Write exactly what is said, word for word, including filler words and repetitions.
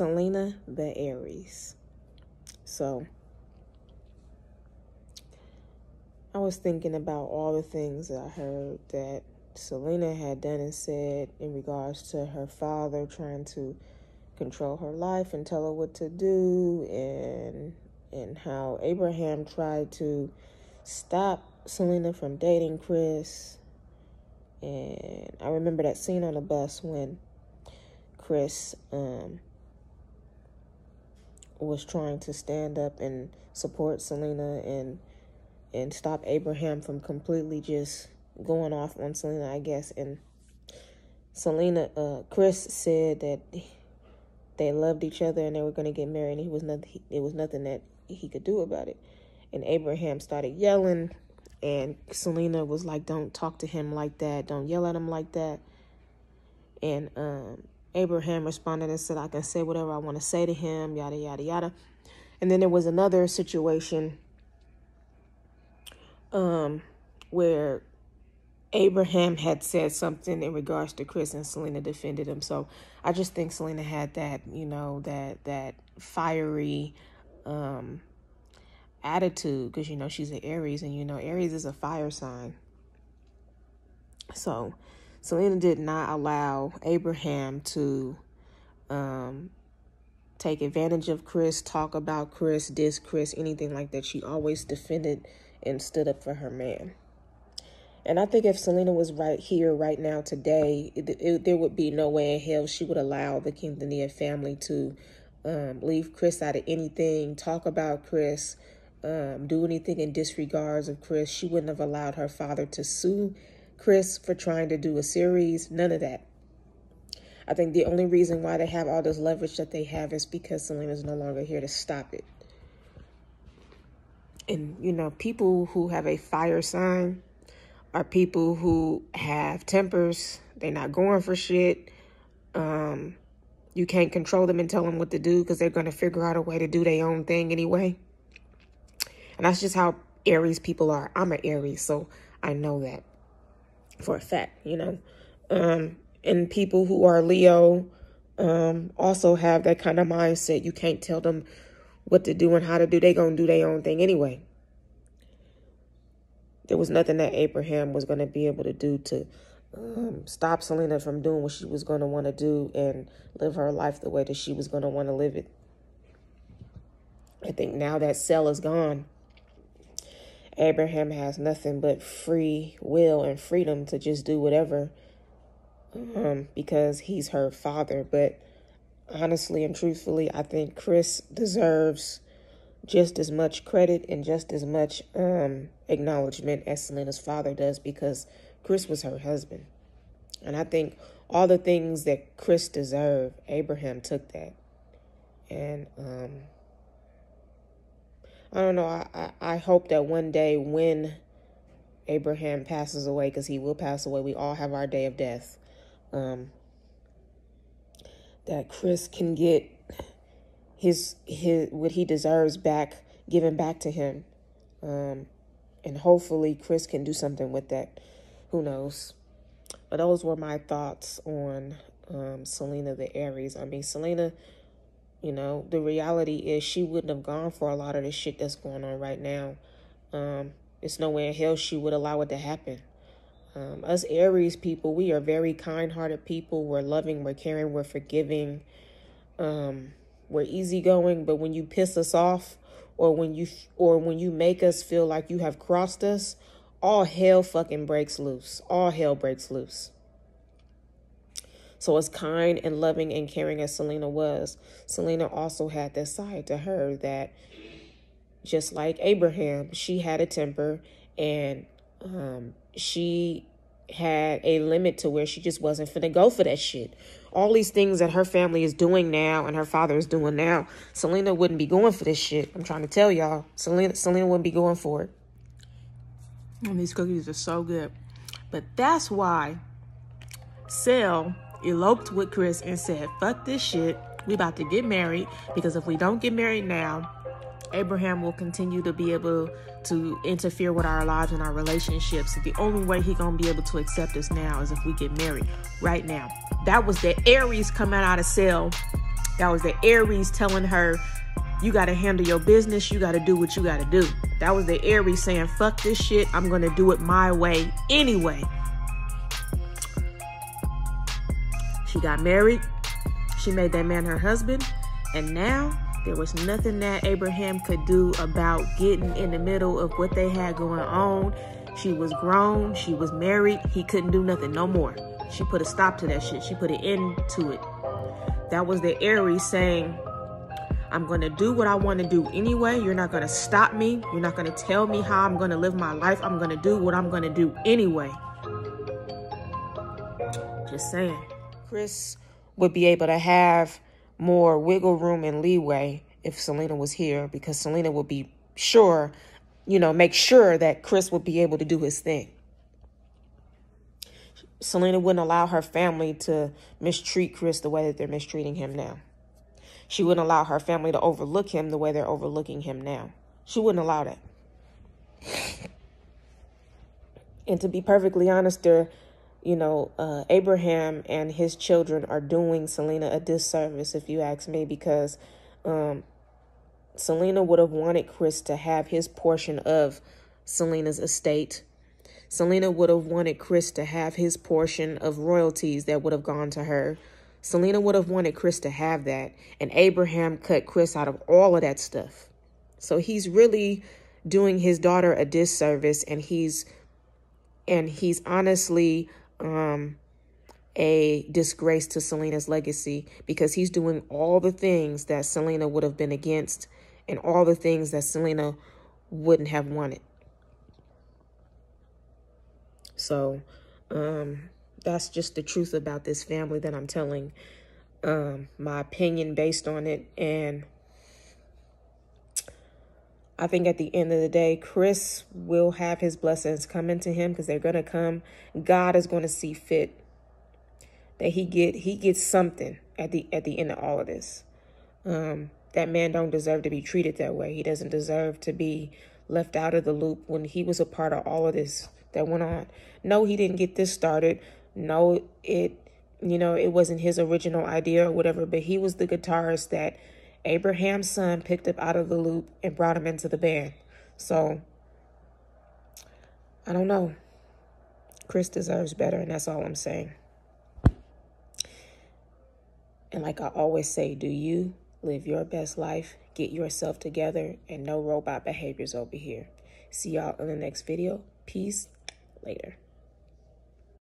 Selena the Aries. So I was thinking about all the things that I heard that Selena had done and said in regards to her father trying to control her life and tell her what to do, and and how Abraham tried to stop Selena from dating Chris. And I remember that scene on the bus when Chris um, was trying to stand up and support Selena and and stop Abraham from completely just going off on Selena, I guess. And Selena, uh, Chris said that they loved each other and they were going to get married, and he was nothing, he, it was nothing that he could do about it. And Abraham started yelling, and Selena was like, don't talk to him like that. Don't yell at him like that. And um, Abraham responded and said, I can say whatever I want to say to him, yada, yada, yada. And then there was another situation um, where Abraham had said something in regards to Chris, and Selena defended him. So I just think Selena had that, you know, that that fiery um, attitude, because, you know, she's an Aries, and, you know, Aries is a fire sign. So Selena did not allow Abraham to um, take advantage of Chris, talk about Chris, diss Chris, anything like that. She always defended and stood up for her man. And I think if Selena was right here, right now, today, it, it, there would be no way in hell she would allow the Quintanilla family to um, leave Chris out of anything, talk about Chris, um, do anything in disregards of Chris. She wouldn't have allowed her father to sue Chris for trying to do a series, none of that. I think the only reason why they have all this leverage that they have is because Selena's no longer here to stop it. And, you know, people who have a fire sign are people who have tempers. They're not going for shit. Um, you can't control them and tell them what to do, because they're going to figure out a way to do their own thing anyway. And that's just how Aries people are. I'm an Aries, so I know that for a fact, you know. Um, and people who are Leo um, also have that kind of mindset. You can't tell them what to do and how to do. They're going to do their own thing anyway. There was nothing that Abraham was going to be able to do to um, stop Selena from doing what she was going to want to do and live her life the way that she was going to want to live it. I think now that cell is gone, Abraham has nothing but free will and freedom to just do whatever, um, because he's her father. But honestly and truthfully, I think Chris deserves just as much credit and just as much um, acknowledgement as Selena's father does, because Chris was her husband. And I think all the things that Chris deserved, Abraham took that. And um, I don't know, I, I, I hope that one day when Abraham passes away, because he will pass away, we all have our day of death, um, that Chris can get His his what he deserves back, given back to him, um, and hopefully Chris can do something with that. Who knows? But those were my thoughts on um, Selena the Aries. I mean, Selena, you know, the reality is she wouldn't have gone for a lot of the shit that's going on right now. Um, it's nowhere in hell she would allow it to happen. Um, us Aries people, we are very kind-hearted people. We're loving, we're caring, we're forgiving. Um. We're easygoing, but when you piss us off, or when you or when you make us feel like you have crossed us, all hell fucking breaks loose. All hell breaks loose. So as kind and loving and caring as Selena was, Selena also had this side to her that, just like Abraham, she had a temper, and um, she had a limit to where she just wasn't finna go for that shit. All these things that her family is doing now and her father is doing now, Selena wouldn't be going for this shit. I'm trying to tell y'all, Selena, Selena wouldn't be going for it. And these cookies are so good. But that's why Sel eloped with Chris and said, fuck this shit, we about to get married, because if we don't get married now, Abraham will continue to be able to interfere with our lives and our relationships. The only way he gonna be able to accept us now is if we get married right now. That was the Aries coming out of Sel That was the Aries telling her, you got to handle your business. You got to do what you got to do. That was the Aries saying, fuck this shit. I'm going to do it my way anyway. She got married. She made that man her husband. And now there was nothing that Abraham could do about getting in the middle of what they had going on. She was grown. She was married. He couldn't do nothing no more. She put a stop to that shit. She put an end to it. That was the Aries saying, I'm going to do what I want to do anyway. You're not going to stop me. You're not going to tell me how I'm going to live my life. I'm going to do what I'm going to do anyway. Just saying. Chris would be able to have more wiggle room and leeway if Selena was here, because Selena would be sure, you know, make sure that Chris would be able to do his thing. Selena wouldn't allow her family to mistreat Chris the way that they're mistreating him now. She wouldn't allow her family to overlook him the way they're overlooking him now. She wouldn't allow that. And to be perfectly honest, there, you know, uh, Abraham and his children are doing Selena a disservice, if you ask me, because um, Selena would have wanted Chris to have his portion of Selena's estate. Selena would have wanted Chris to have his portion of royalties that would have gone to her. Selena would have wanted Chris to have that, and Abraham cut Chris out of all of that stuff. So he's really doing his daughter a disservice, and he's and he's honestly um, a disgrace to Selena's legacy, because he's doing all the things that Selena would have been against and all the things that Selena wouldn't have wanted. So, um... that's just the truth about this family that I'm telling, um, my opinion based on it. And I think at the end of the day, Chris will have his blessings coming to him, because they're going to come. God is going to see fit that he get he gets something at the at the end of all of this. Um, that man don't deserve to be treated that way. He doesn't deserve to be left out of the loop when he was a part of all of this that went on. No, he didn't get this started. No, it, you know, it wasn't his original idea or whatever, but he was the guitarist that Abraham's son picked up out of the loop and brought him into the band. So, I don't know. Chris deserves better, and that's all I'm saying. And like I always say, do you live your best life, get yourself together, and no robot behaviors over here. See y'all in the next video. Peace. Later.